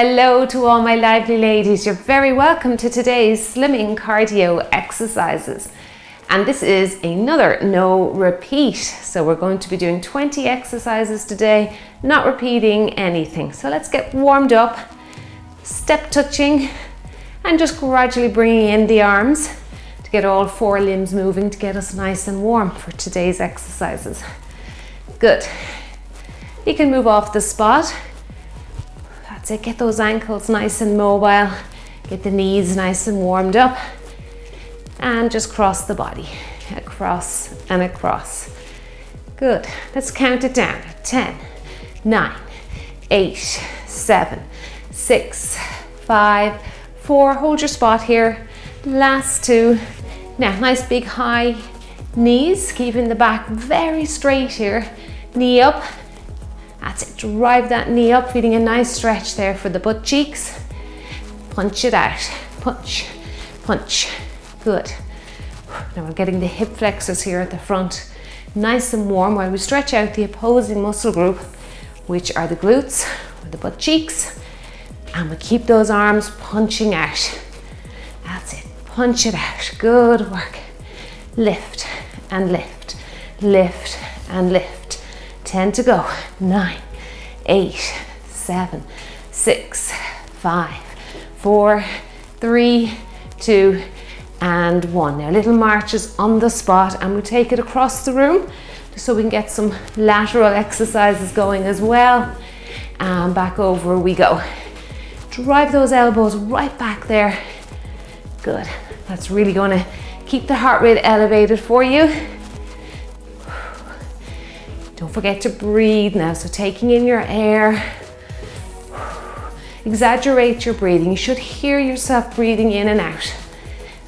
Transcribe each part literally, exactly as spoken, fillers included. Hello to all my lively ladies. You're very welcome to today's slimming cardio exercises. And this is another no repeat. So we're going to be doing twenty exercises today, not repeating anything. So let's get warmed up, step touching, and just gradually bringing in the arms to get all four limbs moving to get us nice and warm for today's exercises. Good. You can move off the spot. That's it. Get those ankles nice and mobile. Get the knees nice and warmed up. And just cross the body. Across and across. Good. Let's count it down. ten, nine, eight, seven, six, five, four. Hold your spot here. Last two. Now, nice big high knees. Keeping the back very straight here. Knee up. That's it. Drive that knee up. Feeling a nice stretch there for the butt cheeks. Punch it out. Punch. Punch. Good. Now we're getting the hip flexors here at the front nice and warm while we stretch out the opposing muscle group, which are the glutes or the butt cheeks, and we keep those arms punching out. That's it. Punch it out. Good work. Lift and lift, lift and lift. ten to go. nine, eight, seven, six, five, four, three, two, and one. Now little marches on the spot, and we take it across the room just so we can get some lateral exercises going as well. And back over we go. Drive those elbows right back there. Good. That's really going to keep the heart rate elevated for you. Don't forget to breathe now. So taking in your air. Exaggerate your breathing. You should hear yourself breathing in and out.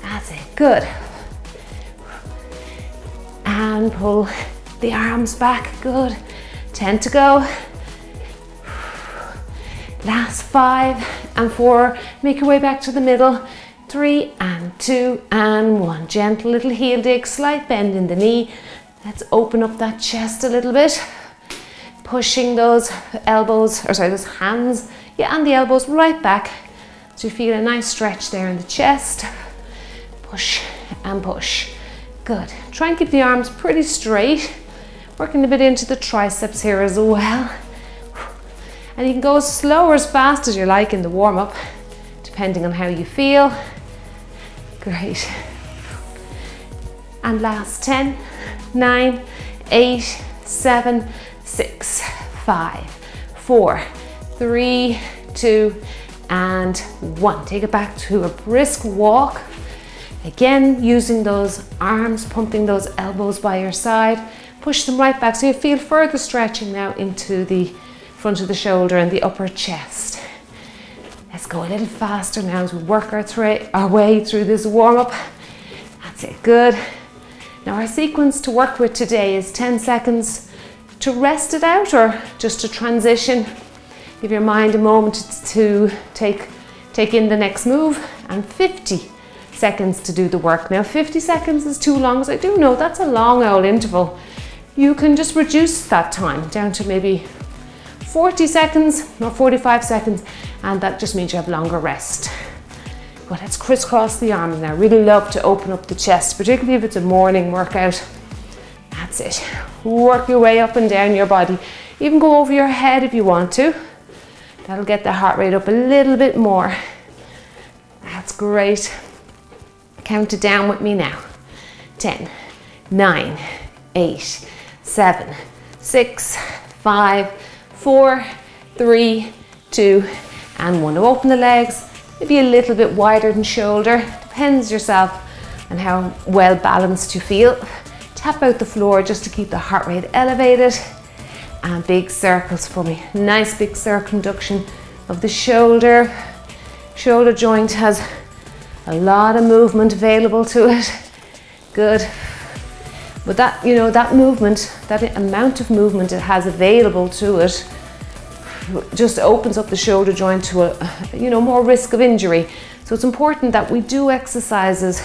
That's it. Good. And pull the arms back. Good. ten to go. Last five and four. Make your way back to the middle. Three and two and one. Gentle little heel dig. Slight bend in the knee. Let's open up that chest a little bit. Pushing those elbows, or sorry, those hands, yeah, and the elbows right back. So you feel a nice stretch there in the chest. Push and push. Good. Try and keep the arms pretty straight. Working a bit into the triceps here as well. And you can go as slow or as fast as you like in the warm-up, depending on how you feel. Great. And last ten, nine, eight, seven, six, five, four, three, two, and one. Take it back to a brisk walk. Again, using those arms, pumping those elbows by your side. Push them right back so you feel further stretching now into the front of the shoulder and the upper chest. Let's go a little faster now as we work our, our way through this warm-up. That's it. Good. Now our sequence to work with today is ten seconds to rest it out, or just to transition. Give your mind a moment to take, take in the next move, and fifty seconds to do the work. Now fifty seconds is too long, as I do know that's a long old interval. You can just reduce that time down to maybe forty seconds or forty-five seconds, and that just means you have longer rest. Well, let's crisscross the arms now. Really love to open up the chest, particularly if it's a morning workout. That's it. Work your way up and down your body. Even go over your head if you want to. That'll get the heart rate up a little bit more. That's great. Count it down with me now. ten, nine, eight, seven, six, five, four, three, two, and one. Now open the legs, maybe a little bit wider than shoulder. Depends yourself on how well balanced you feel. Tap out the floor just to keep the heart rate elevated. And big circles for me. Nice big circumduction of the shoulder. Shoulder joint has a lot of movement available to it. Good. But that, you know, that movement, that amount of movement it has available to it just opens up the shoulder joint to a, you know, more risk of injury. So it's important that we do exercises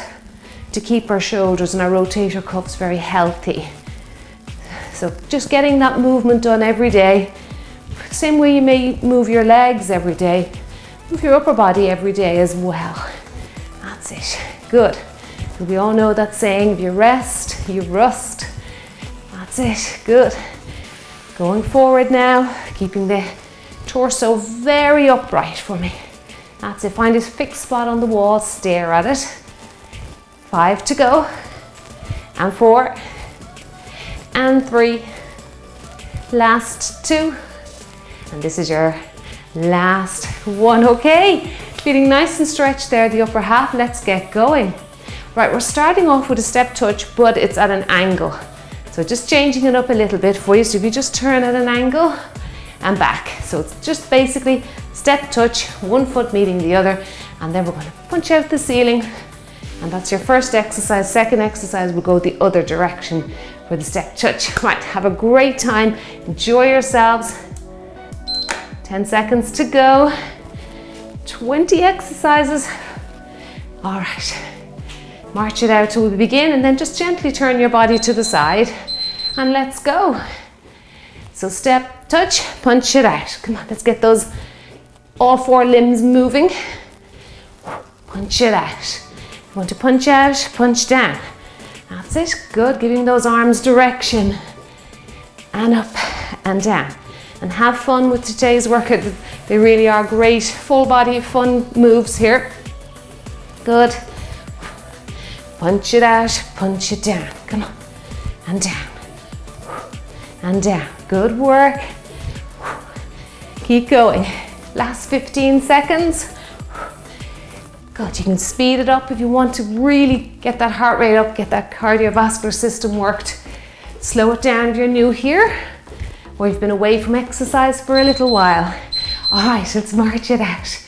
to keep our shoulders and our rotator cuffs very healthy. So just getting that movement done every day. Same way you may move your legs every day. Move your upper body every day as well. That's it. Good. We all know that saying, if you rest, you rust. That's it. Good. Going forward now, keeping the torso very upright for me. That's it. Find a fixed spot on the wall, stare at it. Five to go. And four. And three. Last two. And this is your last one. Okay, feeling nice and stretched there, the upper half. Let's get going. Right, we're starting off with a step touch, but it's at an angle. So just changing it up a little bit for you. So if you just turn at an angle and back. So it's just basically step touch, one foot meeting the other, and then we're going to punch out the ceiling. And that's your first exercise. Second exercise will go the other direction for the step touch. Right, have a great time. Enjoy yourselves. ten seconds to go. twenty exercises. All right. March it out till we begin, and then just gently turn your body to the side and let's go. So step, touch, punch it out. Come on, let's get those all four limbs moving. Punch it out. You want to punch out, punch down. That's it. Good. Giving those arms direction. And up and down. And have fun with today's workout. They really are great full body fun moves here. Good. Punch it out, punch it down. Come on. And down. And down. Good work. Keep going. Last fifteen seconds. Good, you can speed it up if you want to really get that heart rate up, get that cardiovascular system worked. Slow it down if you're new here, or you've been away from exercise for a little while. All right, let's march it out.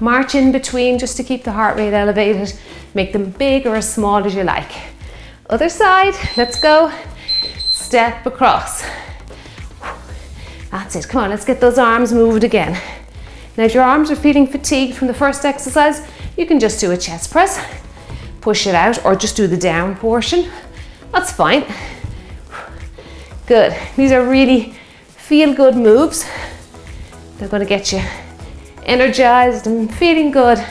March in between just to keep the heart rate elevated. Make them big or as small as you like. Other side, let's go. Step across. That's it, come on, let's get those arms moved again. Now if your arms are feeling fatigued from the first exercise, you can just do a chest press, push it out, or just do the down portion. That's fine. Good. These are really feel-good moves. They're going to get you energized and feeling good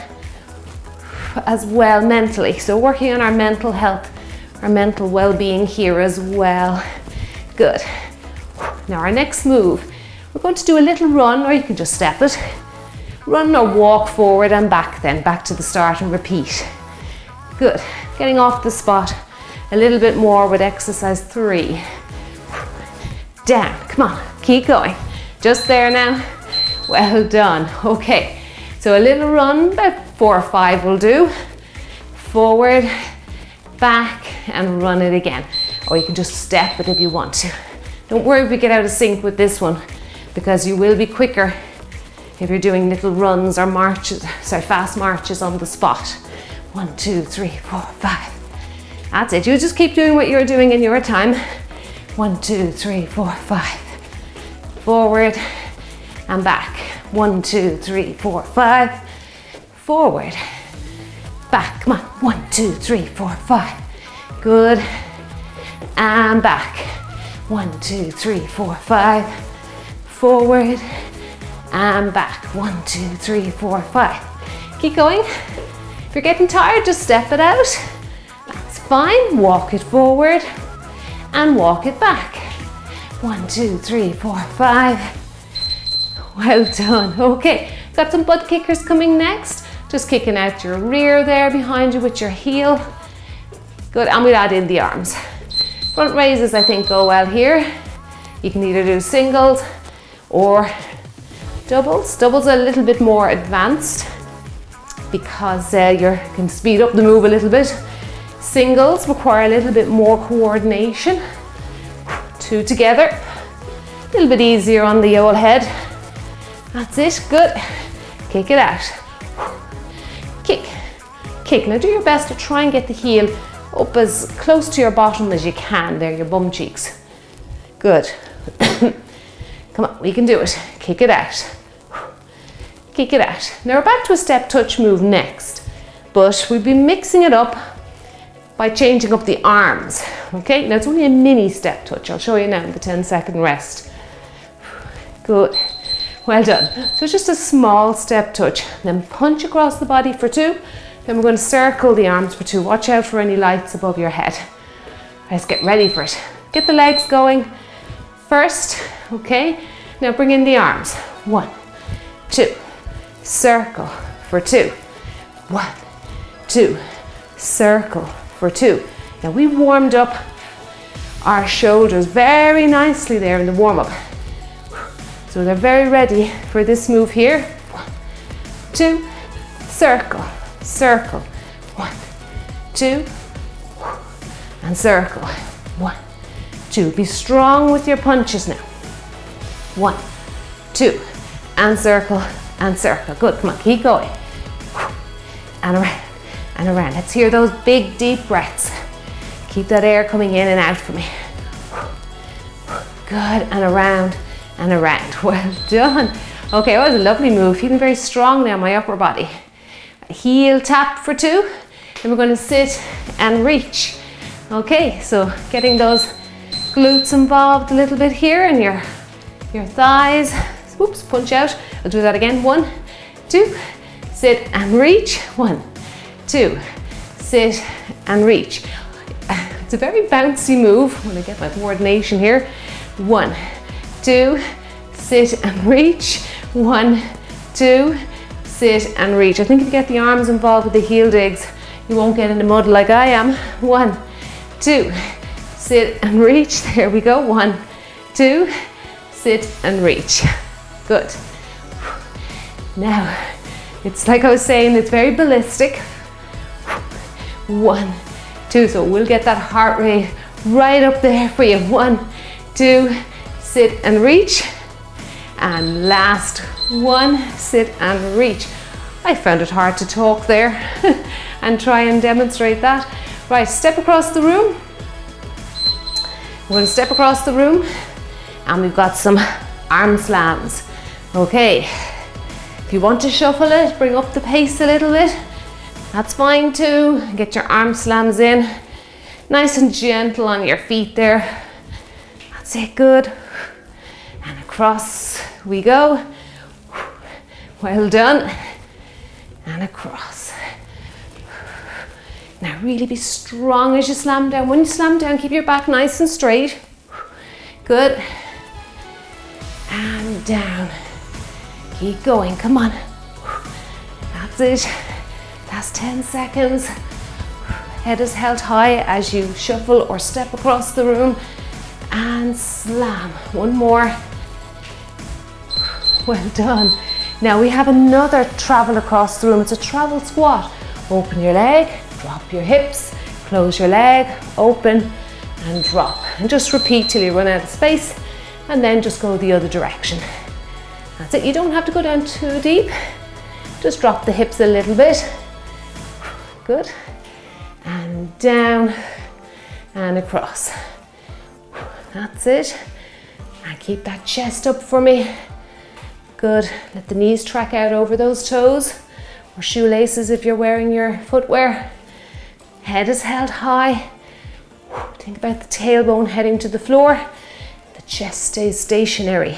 as well mentally. So working on our mental health, our mental well-being here as well. Good. Now our next move, we're going to do a little run, or you can just step it. Run or walk forward and back then, back to the start and repeat. Good, getting off the spot a little bit more with exercise three. Down, come on, keep going. Just there now, well done. Okay, so a little run, about four or five will do. Forward, back, and run it again. Or you can just step it if you want to. Don't worry if we get out of sync with this one, because you will be quicker if you're doing little runs or marches, sorry, fast marches on the spot. One, two, three, four, five. That's it. You just keep doing what you're doing in your time. One, two, three, four, five. Forward and back. One, two, three, four, five. Forward, back. Come on. One, two, three, four, five. Good. And back. One, two, three, four, five. Forward. And back. One, two, three, four, five. Keep going. If you're getting tired, just step it out. That's fine. Walk it forward and walk it back. One, two, three, four, five. Well done. Okay, got some butt kickers coming next. Just kicking out your rear there behind you with your heel. Good, and we'll add in the arms. Front raises, I think, go well here. You can either do singles or doubles. Doubles are a little bit more advanced because uh, you can speed up the move a little bit. Singles require a little bit more coordination. Two together. A little bit easier on the old head. That's it. Good. Kick it out. Kick. Kick. Now do your best to try and get the heel up as close to your bottom as you can there, your bum cheeks. Good. Come on, we can do it. Kick it out. Kick it out. Now we're back to a step touch move next, but we'll be mixing it up by changing up the arms. Okay, now it's only a mini step touch. I'll show you now in the ten second rest. Good. Well done. So it's just a small step touch. Then punch across the body for two. Then we're going to circle the arms for two. Watch out for any lights above your head. Let's get ready for it. Get the legs going first, okay? Now bring in the arms. One, two, circle for two. One, two, circle for two. Now we warmed up our shoulders very nicely there in the warm-up. So they're very ready for this move here. One, two, circle, circle. One, two, and circle. One, two. Be strong with your punches now. One, two, and circle, and circle. Good, come on, keep going. And around, and around. Let's hear those big, deep breaths. Keep that air coming in and out for me. Good, and around, and around. Well done. Okay, that was a lovely move. Feeling very strong now, my upper body. Heel tap for two. Then we're going to sit and reach. Okay, so getting those glutes involved a little bit here and your, your thighs. Oops, punch out. I'll do that again. One, two, sit and reach. One, two, sit and reach. It's a very bouncy move. I'm gonna get my coordination here. One, two, sit and reach. One, two, sit and reach. I think if you get the arms involved with the heel digs, you won't get in the mud like I am. One, two, sit and reach. There we go. One, two, sit and reach. Good. Now, it's like I was saying, it's very ballistic. One, two, so we'll get that heart rate right up there for you. One, two, sit and reach. And last one, sit and reach. I found it hard to talk there and try and demonstrate that. Right, step across the room. We're going to step across the room and we've got some arm slams. Okay, if you want to shuffle it, bring up the pace a little bit, that's fine too. Get your arm slams in, nice and gentle on your feet there. That's it, good. And across we go. Well done. And across. Now really be strong as you slam down. When you slam down, keep your back nice and straight. Good. And down. Keep going, come on. That's it. Last ten seconds. Head is held high as you shuffle or step across the room. And slam. One more. Well done. Now we have another travel across the room. It's a travel squat. Open your leg. Drop your hips, close your leg, open and drop. And just repeat till you run out of space and then just go the other direction. That's it, you don't have to go down too deep. Just drop the hips a little bit. Good. And down and across. That's it. And keep that chest up for me. Good, let the knees track out over those toes or shoelaces if you're wearing your footwear. Head is held high. Think about the tailbone heading to the floor. The chest stays stationary.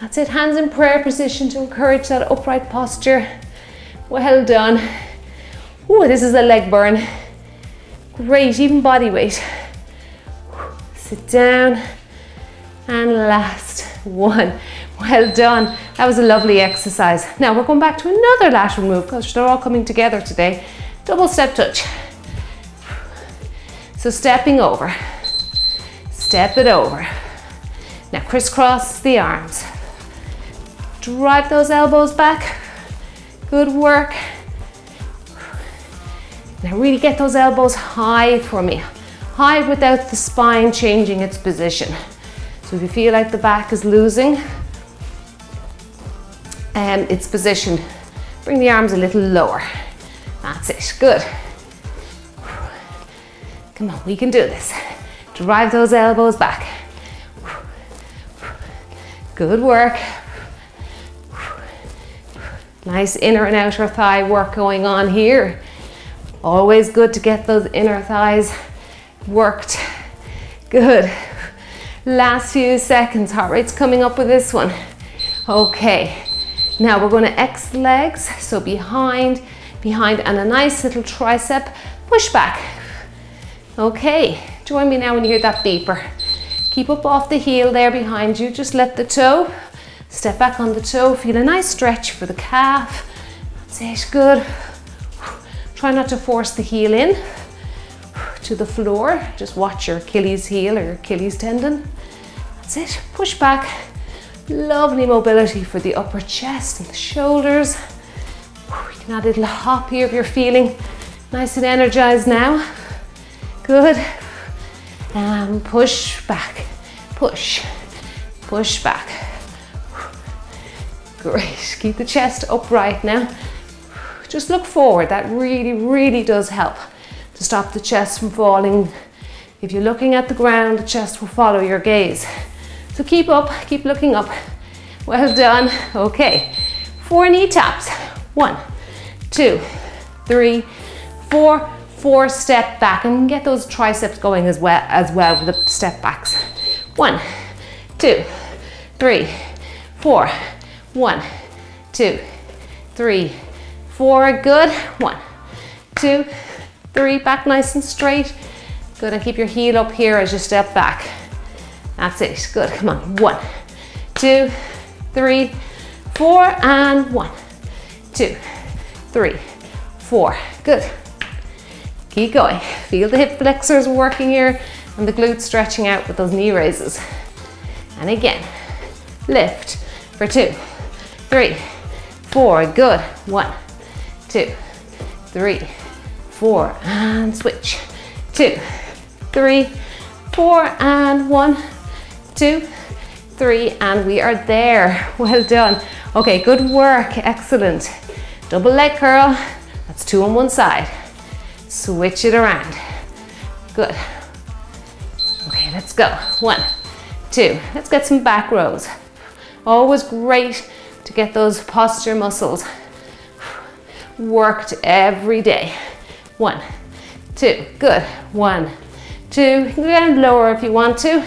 That's it, hands in prayer position to encourage that upright posture. Well done. Ooh, this is a leg burn. Great, even body weight. Sit down. And last one. Well done. That was a lovely exercise. Now we're going back to another lateral move because they're all coming together today. Double step touch. So stepping over, step it over. Now crisscross the arms. Drive those elbows back. Good work. Now really get those elbows high for me. High without the spine changing its position. So if you feel like the back is losing um, its position, bring the arms a little lower. That's it, good. Come on, we can do this. Drive those elbows back. Good work. Nice inner and outer thigh work going on here. Always good to get those inner thighs worked. Good. Last few seconds, heart rate's coming up with this one. Okay, now we're gonna X legs, so behind, behind, and a nice little tricep push back. Okay, join me now when you hear that beeper. Keep up off the heel there behind you, just let the toe, step back on the toe, feel a nice stretch for the calf. That's it, good. Try not to force the heel in to the floor, just watch your Achilles heel or your Achilles tendon. That's it, push back. Lovely mobility for the upper chest and the shoulders. You can add a little hop here if you're feeling nice and energized now. Good. And push back, push, push back. Great, keep the chest upright now. Just look forward, that really, really does help to stop the chest from falling. If you're looking at the ground, the chest will follow your gaze. So keep up, keep looking up. Well done, okay. Four knee taps, one, two, three, four, four step back, and get those triceps going as well, as well with the step backs. One, two, three, four. One, two, three, four, good. One, two, three, back nice and straight. Good, and keep your heel up here as you step back. That's it, good, come on. One, two, three, four, and one, two, three, four, good. Keep going, feel the hip flexors working here and the glutes stretching out with those knee raises. And again, lift for two, three, four, good. One, two, three, four, and switch. Two, three, four, and one, two, three, and we are there. Well done. Okay, good work, excellent. Double leg curl, that's two on one side. Switch it around, good. Okay, let's go. One, two, let's get some back rows. Always great to get those posture muscles worked every day. One, two, good. One, two, you can go down lower if you want to.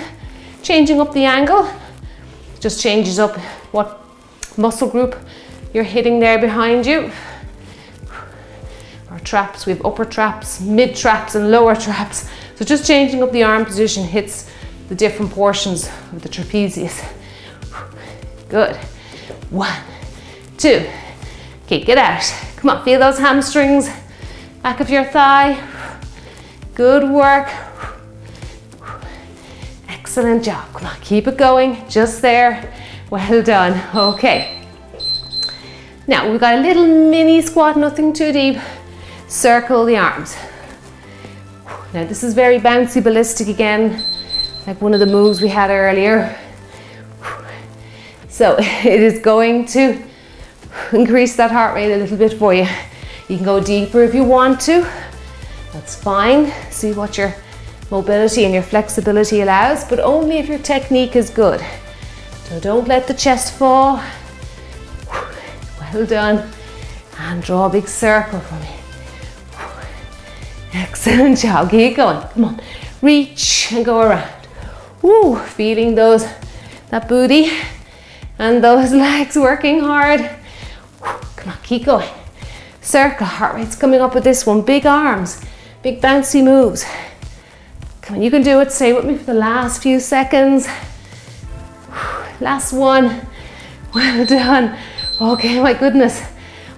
Changing up the angle, just changes up what muscle group you're hitting there behind you. Our traps, we have upper traps, mid traps, and lower traps. So just changing up the arm position hits the different portions of the trapezius. Good. One, two, kick it out. Come on, feel those hamstrings, back of your thigh. Good work. Excellent job. Come on, keep it going, just there. Well done, okay. Now we've got a little mini squat, nothing too deep. Circle the arms. Now this is very bouncy ballistic again, like one of the moves we had earlier. So it is going to increase that heart rate a little bit for you. You can go deeper if you want to. That's fine. See what your mobility and your flexibility allows, but only if your technique is good. So don't let the chest fall. Well done. And draw a big circle for me. Excellent job. Keep going. Come on. Reach and go around. Woo, feeling those, that booty. And those legs working hard. Come on, keep going. Circle, heart rate's coming up with this one. Big arms, big bouncy moves. Come on, you can do it. Stay with me for the last few seconds. Last one. Well done. Okay, my goodness.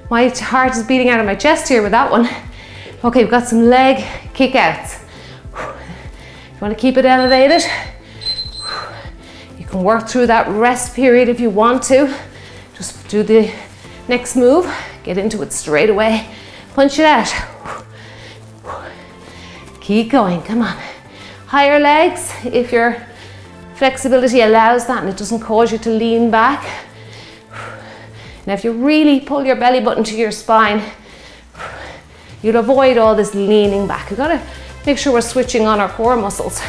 My heart is beating out of my chest here with that one. Okay, we've got some leg kickouts. You want to keep it elevated? Work through that rest period if you want to. Just do the next move, get into it straight away, punch it out. Keep going, come on. Higher legs, if your flexibility allows that and it doesn't cause you to lean back. Now if you really pull your belly button to your spine, you'll avoid all this leaning back. You've got to make sure we're switching on our core muscles.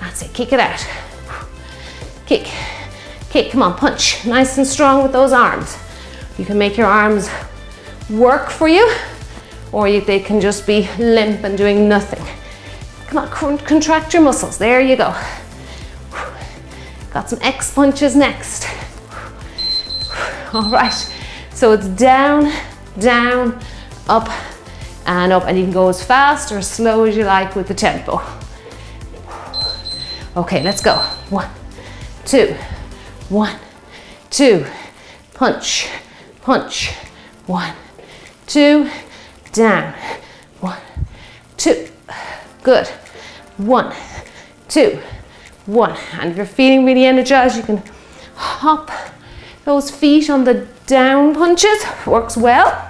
That's it, kick it out. Kick, kick, come on, punch. Nice and strong with those arms. You can make your arms work for you, or you, they can just be limp and doing nothing. Come on, con contract your muscles. There you go. Got some X punches next. all right? So it's down, down, up and up, and you can go as fast or as slow as you like with the tempo. Okay, let's go. One, two, one, two, punch, punch, one, two, down, one, two, good, one, two, one. And if you're feeling really energized, you can hop those feet on the down punches, works well,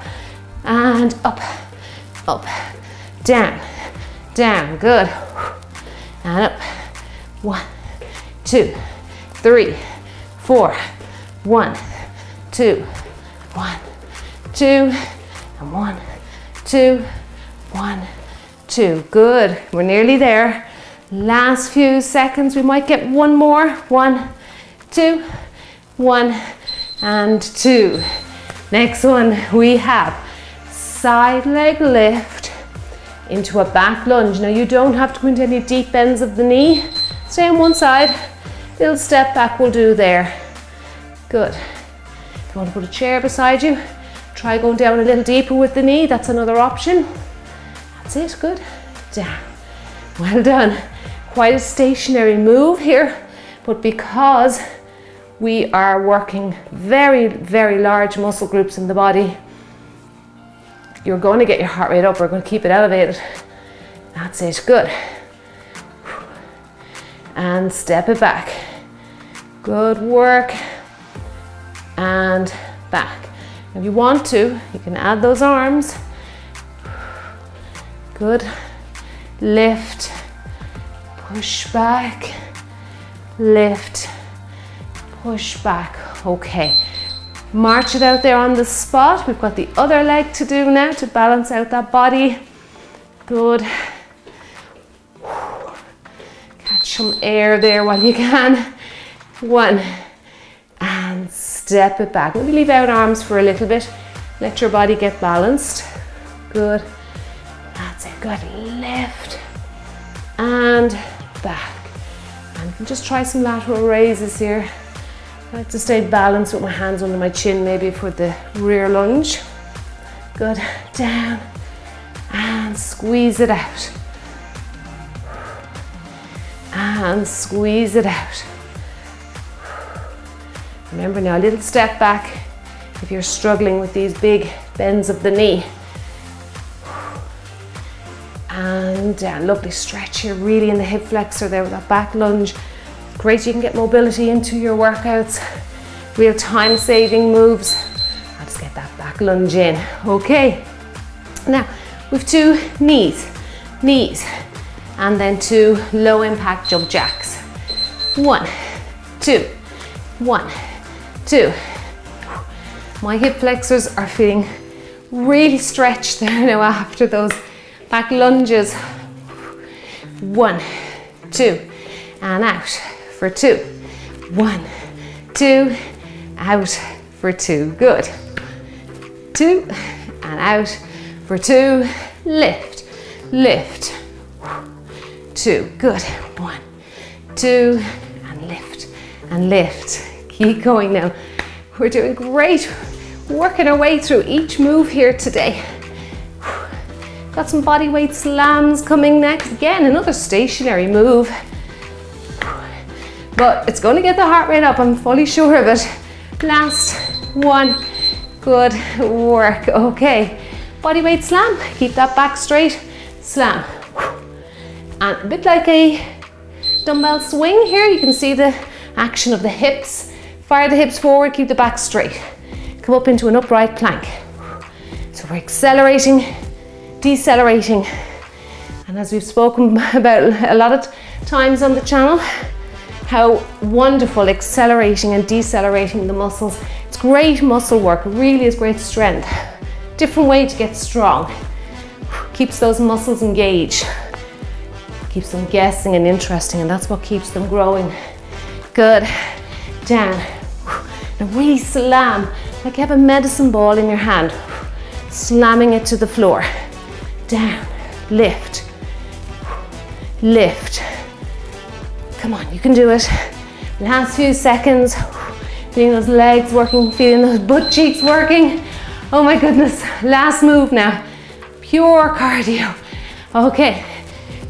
and up, up, down, down, good, and up, one, two, three, four, one, two, one, two, and one, two, one, two. Good, we're nearly there. Last few seconds, we might get one more. One, two, one, and two. Next one, we have side leg lift into a back lunge. Now you don't have to go into any deep bends of the knee. Stay on one side, little step back will do there. Good. If you want to put a chair beside you, try going down a little deeper with the knee. That's another option. That's it, good. Down. Well done. Quite a stationary move here, but because we are working very, very large muscle groups in the body, you're going to get your heart rate up. We're going to keep it elevated. That's it, good. And step it back. Good work. And back. If you want to, you can add those arms. Good. Lift. Push back. Lift. Push back. Okay. March it out there on the spot. We've got the other leg to do now to balance out that body. Good. Catch some air there while you can. One. And step it back. Maybe leave out arms for a little bit. Let your body get balanced. Good. That's it. Good. Lift. And back. And you can just try some lateral raises here. I like to stay balanced with my hands under my chin, maybe for the rear lunge. Good. Down. And squeeze it out. And squeeze it out. Remember now, a little step back if you're struggling with these big bends of the knee. And down, lovely stretch here, really in the hip flexor there with that back lunge. Great, you can get mobility into your workouts. Real time saving moves. I'll just get that back lunge in. Okay, now with two knees, knees, and then two low impact jump jacks. One, two, one, two. My hip flexors are feeling really stretched there now after those back lunges. One, two, and out for two. One, two, out for two. Good. Two, and out for two. Lift, lift. Two, good. One, two, and lift, and lift. Keep going now. We're doing great. Working our way through each move here today. Got some body weight slams coming next. Again, another stationary move. But it's going to get the heart rate up. I'm fully sure of it. Last one. Good work. Okay. Body weight slam. Keep that back straight. Slam. And a bit like a dumbbell swing here. You can see the action of the hips. Fire the hips forward. Keep the back straight. Come up into an upright plank. So we're accelerating, decelerating, and as we've spoken about a lot of times on the channel, how wonderful accelerating and decelerating the muscles. It's great muscle work, really is great strength. Different way to get strong. Keeps those muscles engaged. Keeps them guessing and interesting, and that's what keeps them growing. Good. Down. And really slam, like you have a medicine ball in your hand. Slamming it to the floor. Down, lift, lift. Come on, you can do it. Last few seconds. Feeling those legs working, feeling those butt cheeks working. Oh my goodness, last move now. Pure cardio. Okay,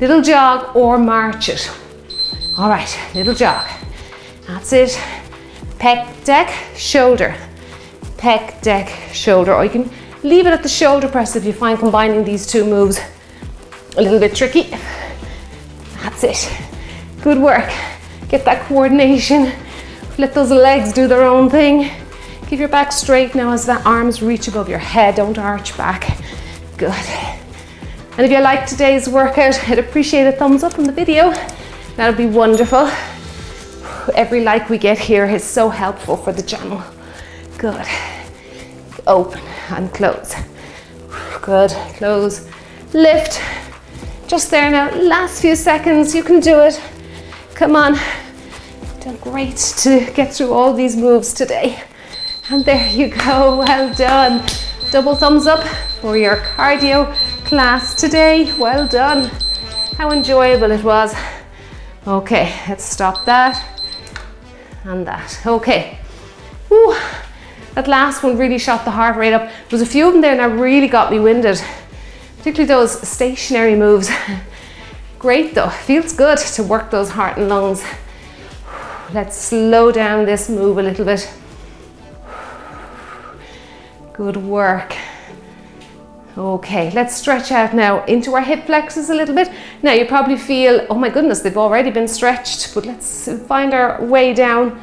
little jog or march it. All right, little jog. That's it. Pec deck, shoulder. Pec deck, shoulder. Or you can leave it at the shoulder press if you find combining these two moves a little bit tricky. That's it. Good work. Get that coordination. Let those legs do their own thing. Keep your back straight now as the arms reach above your head. Don't arch back. Good. And if you liked today's workout, I'd appreciate a thumbs up on the video. That'd be wonderful. Every like we get here is so helpful for the channel. Good. Open and close. Good. Close. Lift. Just there now. Last few seconds. You can do it. Come on. Done great to get through all these moves today. And there you go, well done. Double thumbs up for your cardio class today, well done. How enjoyable it was. Okay, let's stop that and that, okay. Woo. That last one really shot the heart rate up. There was a few of them there that really got me winded, particularly those stationary moves. Great though, feels good to work those heart and lungs. Let's slow down this move a little bit. Good work. Okay, let's stretch out now into our hip flexors a little bit. Now you probably feel, oh my goodness, they've already been stretched, but let's find our way down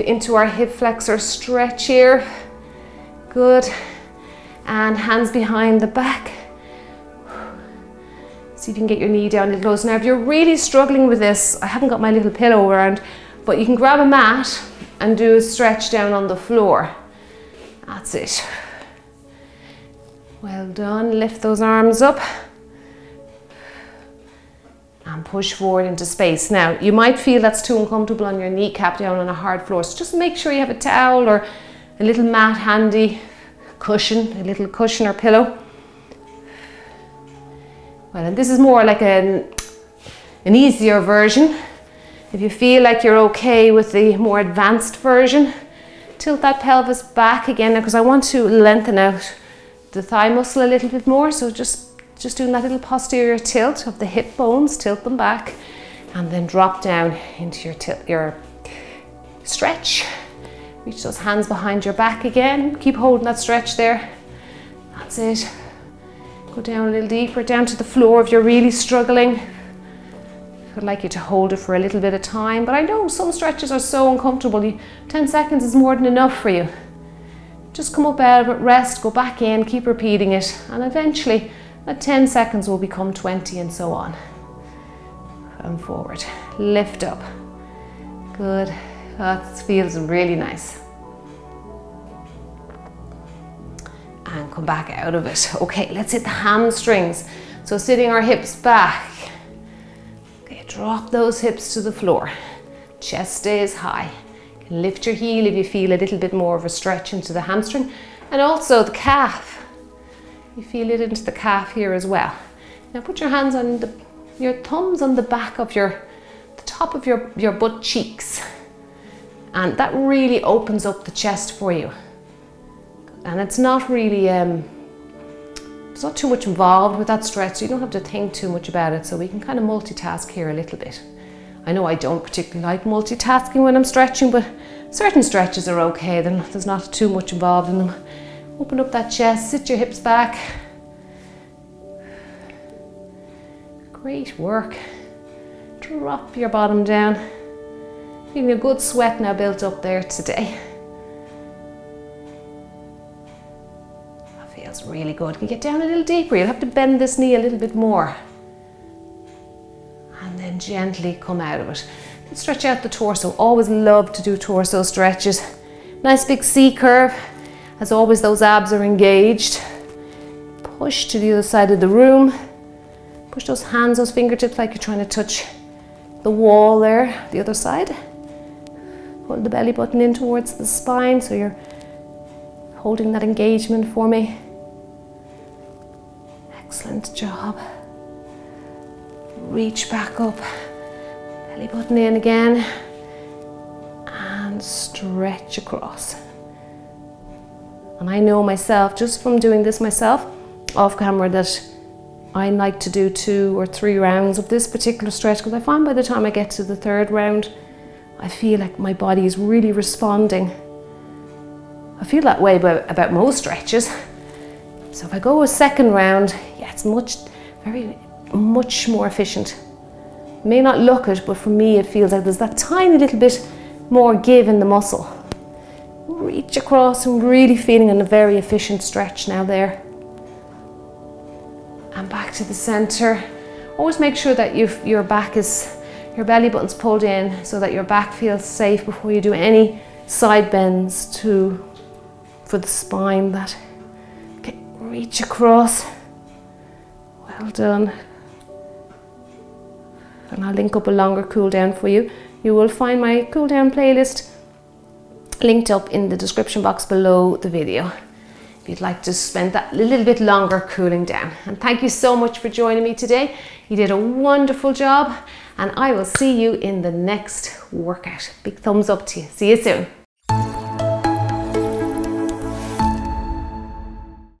into our hip flexor stretch here. Good. And hands behind the back. See if you can get your knee down a little closer. Now if you're really struggling with this, I haven't got my little pillow around, but you can grab a mat and do a stretch down on the floor. That's it. Well done, lift those arms up and push forward into space. Now, you might feel that's too uncomfortable on your kneecap down on a hard floor, so just make sure you have a towel or a little mat handy, cushion, a little cushion or pillow. Well, and this is more like an, an easier version. If you feel like you're okay with the more advanced version, tilt that pelvis back again now because I want to lengthen out the thigh muscle a little bit more, so just, just doing that little posterior tilt of the hip bones, tilt them back, and then drop down into your, tilt, your stretch. Reach those hands behind your back again. Keep holding that stretch there. That's it. Go down a little deeper, down to the floor if you're really struggling. I'd like you to hold it for a little bit of time, but I know some stretches are so uncomfortable. You, ten seconds is more than enough for you. Just come up out of it, rest, go back in, keep repeating it, and eventually that ten seconds will become twenty and so on. And forward, lift up. Good, that feels really nice. And come back out of it. Okay, let's hit the hamstrings. So sitting our hips back. Okay, drop those hips to the floor. Chest stays high. Lift your heel if you feel a little bit more of a stretch into the hamstring, and also the calf. You feel it into the calf here as well. Now put your hands on the, your thumbs on the back of your, the top of your, your butt cheeks, and that really opens up the chest for you. And it's not really, um, it's not too much involved with that stretch, so you don't have to think too much about it, so we can kind of multitask here a little bit. I know I don't particularly like multitasking when I'm stretching, but certain stretches are okay, there's not too much involved in them. Open up that chest, sit your hips back. Great work. Drop your bottom down. Feeling a good sweat now built up there today. That feels really good. You get down a little deeper, you'll have to bend this knee a little bit more. And then gently come out of it. And stretch out the torso. Always love to do torso stretches. Nice big C curve. As always, those abs are engaged. Push to the other side of the room. Push those hands, those fingertips like you're trying to touch the wall there, the other side. Hold the belly button in towards the spine so you're holding that engagement for me. Excellent job. Reach back up, belly button in again, and and stretch across. And I know myself, just from doing this myself, off camera, that I like to do two or three rounds of this particular stretch, because I find by the time I get to the third round, I feel like my body is really responding. I feel that way about, about most stretches. So if I go a second round, yeah, it's much, very, much more efficient. It may not look it, but for me it feels like there's that tiny little bit more give in the muscle. Reach across, and really feeling in a very efficient stretch now there. And back to the center. Always make sure that you've, your back is, your belly button's pulled in so that your back feels safe before you do any side bends to, for the spine. That, okay, reach across. Well done. And I'll link up a longer cool down for you. You will find my cool down playlist linked up in the description box below the video, if you'd like to spend that little bit longer cooling down. And thank you so much for joining me today. You did a wonderful job, and I will see you in the next workout. Big thumbs up to you. See you soon.